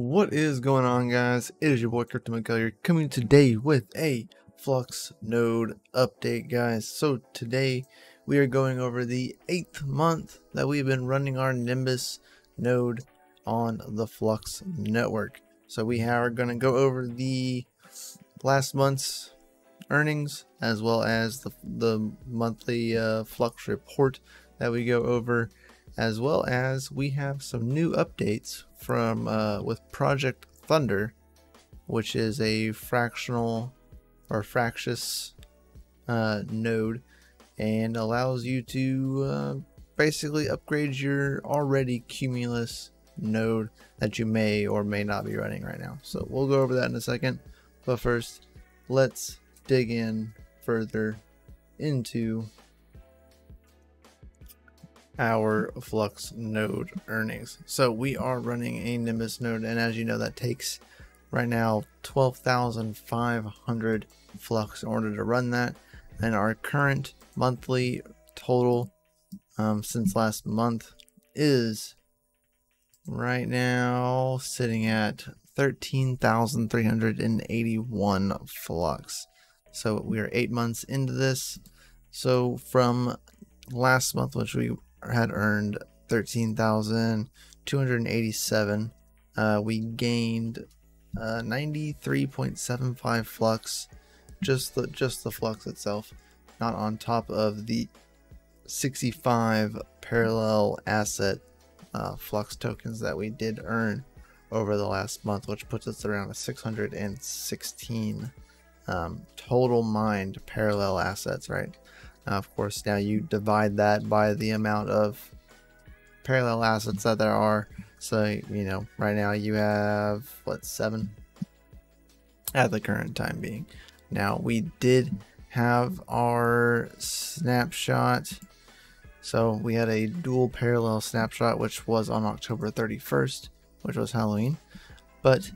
What is going on, guys? It is your boy CryptoMykel here, coming today with a Flux node update, guys. So today we are going over the 8th month that we've been running our Nimbus node on the Flux network. So we are going to go over the last month's earnings as well as the monthly Flux report that we go over, as well as we have some new updates from with Project Thunder, which is a fractional or fractious node, and allows you to basically upgrade your already Cumulus node that you may or may not be running right now. So we'll go over that in a second, but first let's dig in further into our Flux node earnings. So we are running a Nimbus node, and as you know, that takes right now 12,500 Flux in order to run that, and our current monthly total since last month is right now sitting at 13,381 Flux. So we are 8 months into this. So from last month, which we had earned 13,287, we gained 93.75 Flux, just the Flux itself, not on top of the 65 parallel asset Flux tokens that we did earn over the last month, which puts us around a 616 total mined parallel assets, right? Of course, now you divide that by the amount of parallel assets that there are. So, you know, right now you have, what, 7 at the current time being. Now, we did have our snapshot. So we had a dual parallel snapshot, which was on October 31st, which was Halloween. But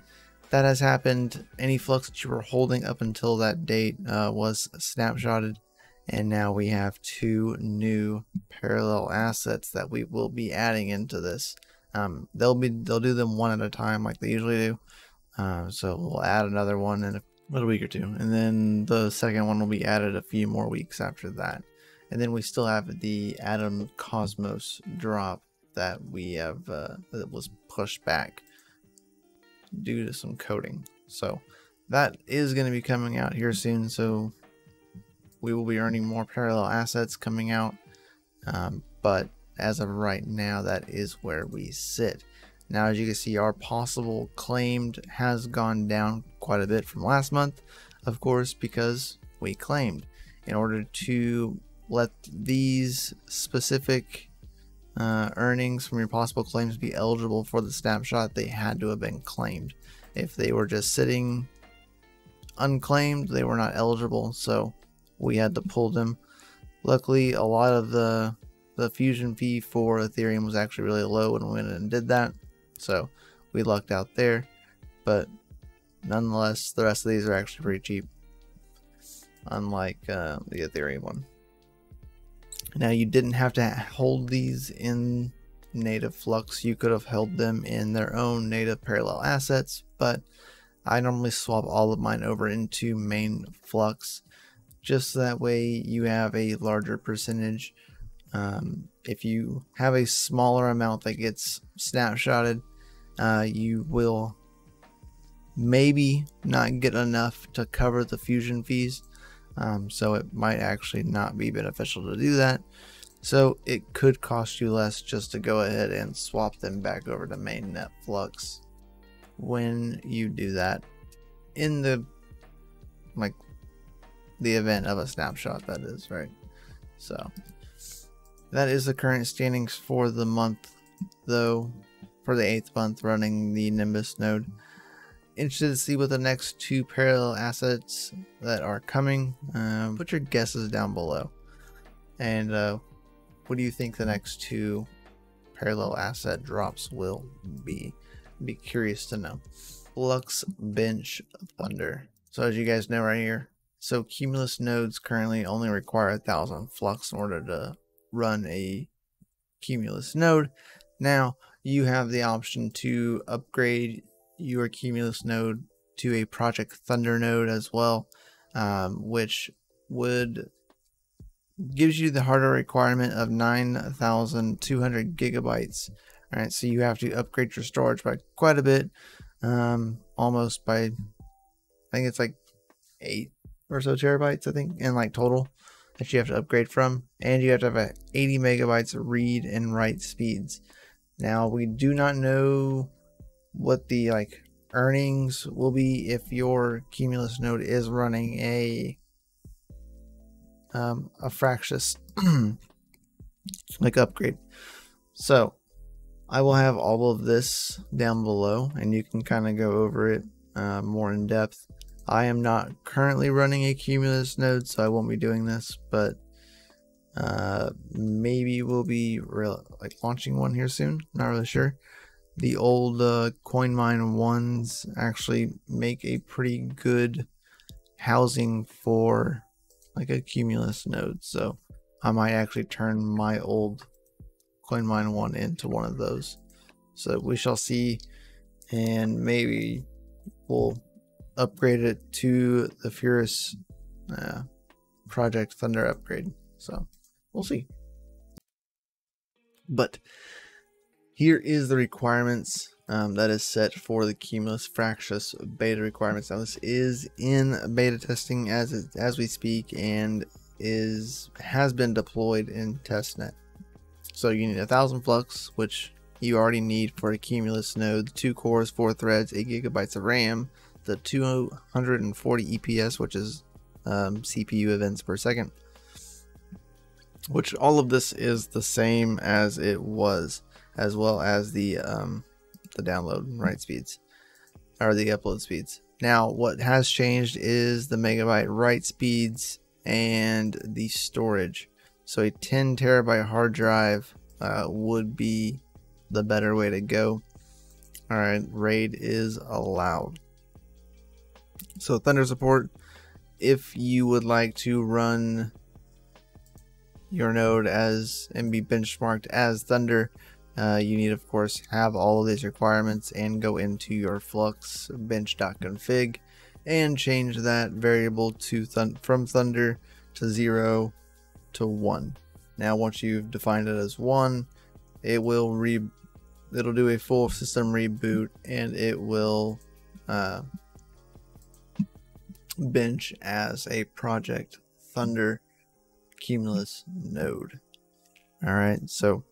that has happened. Any Flux that you were holding up until that date was snapshotted. And now we have 2 new parallel assets that we will be adding into this. They'll do them one at a time like they usually do. So we'll add another one in a little week or two, and then the second one will be added a few more weeks after that. And then we still have the Atom Cosmos drop that we have that was pushed back due to some coding. So that is going to be coming out here soon. So we will be earning more parallel assets coming out, but as of right now, that is where we sit. Now, as you can see, our possible claimed has gone down quite a bit from last month, of course, because we claimed. In order to let these specific earnings from your possible claims be eligible for the snapshot, they had to have been claimed. If they were just sitting unclaimed, they were not eligible. So we had to pull them. Luckily, a lot of the fusion fee for Ethereum was actually really low when we went and did that, so we lucked out there. But nonetheless, the rest of these are actually pretty cheap, unlike the Ethereum one. Now, you didn't have to hold these in native Flux. You could have held them in their own native parallel assets, but I normally swap all of mine over into main Flux, just so that way you have a larger percentage. If you have a smaller amount that gets snapshotted, you will maybe not get enough to cover the fusion fees, so it might actually not be beneficial to do that. So it could cost you less just to go ahead and swap them back over to mainnet Flux. When you do that, in the the event of a snapshot, that is, right? So that is the current standings for the month, though, for the 8th month running the Nimbus node. Interested to see what the next 2 parallel assets that are coming. Put your guesses down below, and what do you think the next 2 parallel asset drops will be? I'd be curious to know. Flux bench Thunder. So as you guys know right here, so Cumulus nodes currently only require 1,000 Flux in order to run a Cumulus node. Now you have the option to upgrade your Cumulus node to a Project Thunder node as well, which would gives you the hardware requirement of 9,200 gigabytes. All right, so you have to upgrade your storage by quite a bit, almost by, I think it's like 8 or so terabytes, I think, in like total that you have to upgrade from, and you have to have a 80 megabytes read and write speeds. Now, we do not know what the like earnings will be if your Cumulus node is running a Fractious like upgrade. So I will have all of this down below and you can kind of go over it more in depth. I am not currently running a Cumulus node, so I won't be doing this, but maybe we'll be launching one here soon. Not really sure. The old CoinMine ones actually make a pretty good housing for like a Cumulus node, so I might actually turn my old CoinMine one into one of those. So we shall see, and maybe we'll upgrade it to the Furious Project Thunder upgrade. So we'll see. But here is the requirements that is set for the Cumulus Fractious beta requirements. Now this is in beta testing as we speak, and has been deployed in testnet. So you need 1,000 flux, which you already need for a Cumulus node, 2 cores, 4 threads, 8 gigabytes of RAM, the 240 EPS, which is CPU events per second, which all of this is the same as it was, as well as the download and write speeds, or the upload speeds. Now what has changed is the megabyte write speeds and the storage. So a 10 terabyte hard drive would be the better way to go. All right, RAID is allowed. So Thunder support, if you would like to run your node and be benchmarked as Thunder, you need, of course, have all of these requirements and go into your flux bench.config and change that variable to from Thunder to 0 to 1. Now, once you've defined it as 1, it will it'll do a full system reboot, and it will bench as a Project Thunder Cumulus node. All right, so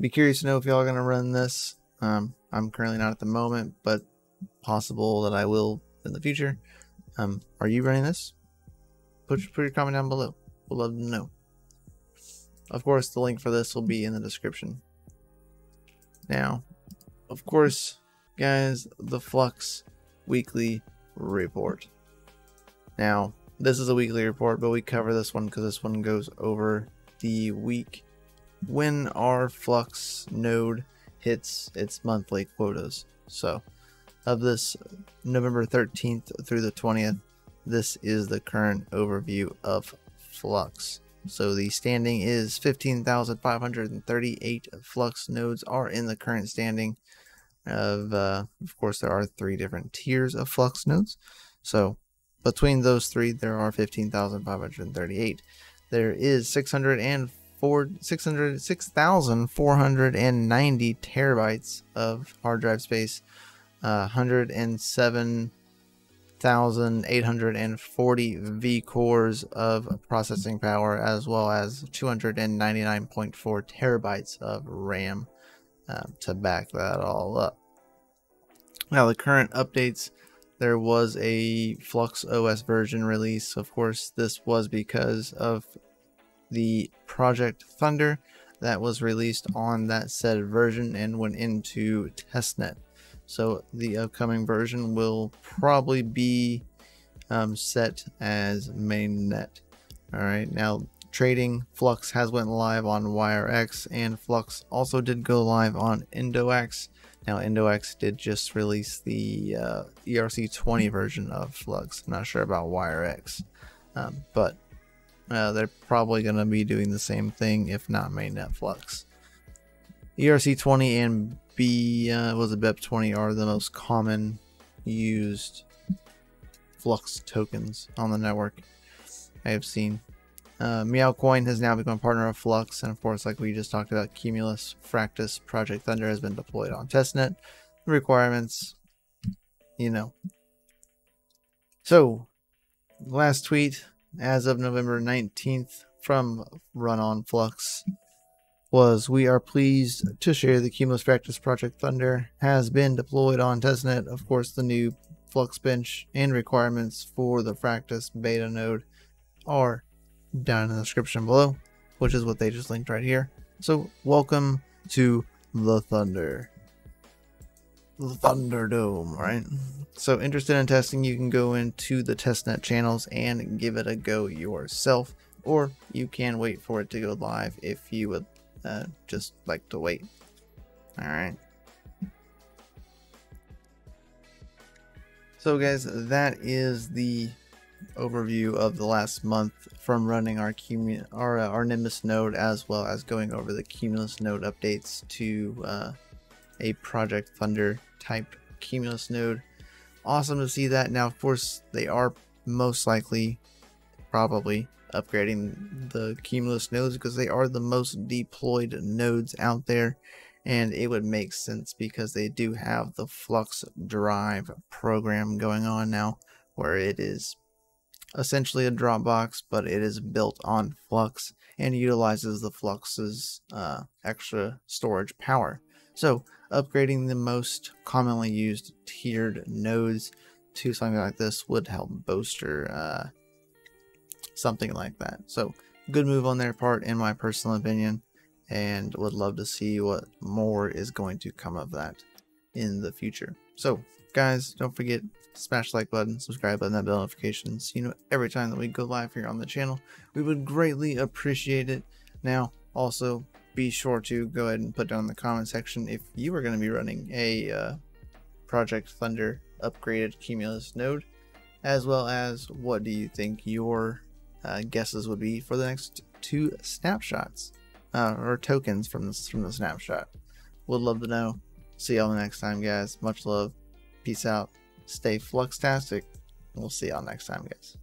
be curious to know if y'all are going to run this. I'm currently not at the moment, but possible that I will in the future. Are you running this? Put your comment down below. We'd love to know. Of course, the link for this will be in the description. Now, of course, guys, the Flux weekly report. Now, this is a weekly report, but we cover this one because this one goes over the week when our Flux node hits its monthly quotas. So of this November 13th through the 20th, this is the current overview of Flux. So the standing is 15,538 Flux nodes are in the current standing. Of course, there are 3 different tiers of Flux nodes. So between those 3, there are 15,538. There is 6,490 terabytes of hard drive space, 107,840 V cores of processing power, as well as 299.4 terabytes of RAM to back that all up. Now, the current updates, there was a Flux OS version release. Of course, this was because of the Project Thunder that was released on that said version and went into testnet. So the upcoming version will probably be set as mainnet. All right, now trading, Flux has went live on WireX, and Flux also did go live on Indodax. Now, Indodax did just release the ERC20 version of Flux. I'm not sure about WireX, but they're probably going to be doing the same thing, if not mainnet Flux. ERC20 and BEP20 are the most common used Flux tokens on the network I have seen. Meowcoin has now become a partner of Flux, and of course, like we just talked about, Cumulus, Fractus, Project Thunder has been deployed on testnet. The requirements, you know. So, last tweet as of November 19th from Run on Flux was, "We are pleased to share the Cumulus Fractus Project Thunder has been deployed on testnet. Of course, the new Flux bench and requirements for the Fractus beta node are down in the description below," which is what they just linked right here. So welcome to the Thunder, the Thunderdome, right? So interested in testing, you can go into the testnet channels and give it a go yourself, or you can wait for it to go live if you would just like to wait. All right. So guys, that is the overview of the last month from running our Nimbus node, as well as going over the Cumulus node updates to a Project Thunder type Cumulus node. Awesome to see that. Now, of course, they are most likely probably upgrading the Cumulus nodes because they are the most deployed nodes out there, and it would make sense because they do have the Flux Drive program going on now, where it is essentially a Dropbox, but it is built on Flux and utilizes the Flux's extra storage power. So upgrading the most commonly used tiered nodes to something like this would help bolster something like that. So good move on their part, in my personal opinion, and would love to see what more is going to come of that in the future. So guys, don't forget, smash the like button, subscribe button, that bell notification, so you know every time that we go live here on the channel. We would greatly appreciate it. Now, also be sure to go ahead and put down in the comment section if you are going to be running a Project Thunder upgraded Cumulus node, as well as what do you think your guesses would be for the next two snapshots or tokens from the snapshot. Would love to know. See y'all next time, guys. Much love. Peace out. Stay fluxtastic. We'll see y'all next time, guys.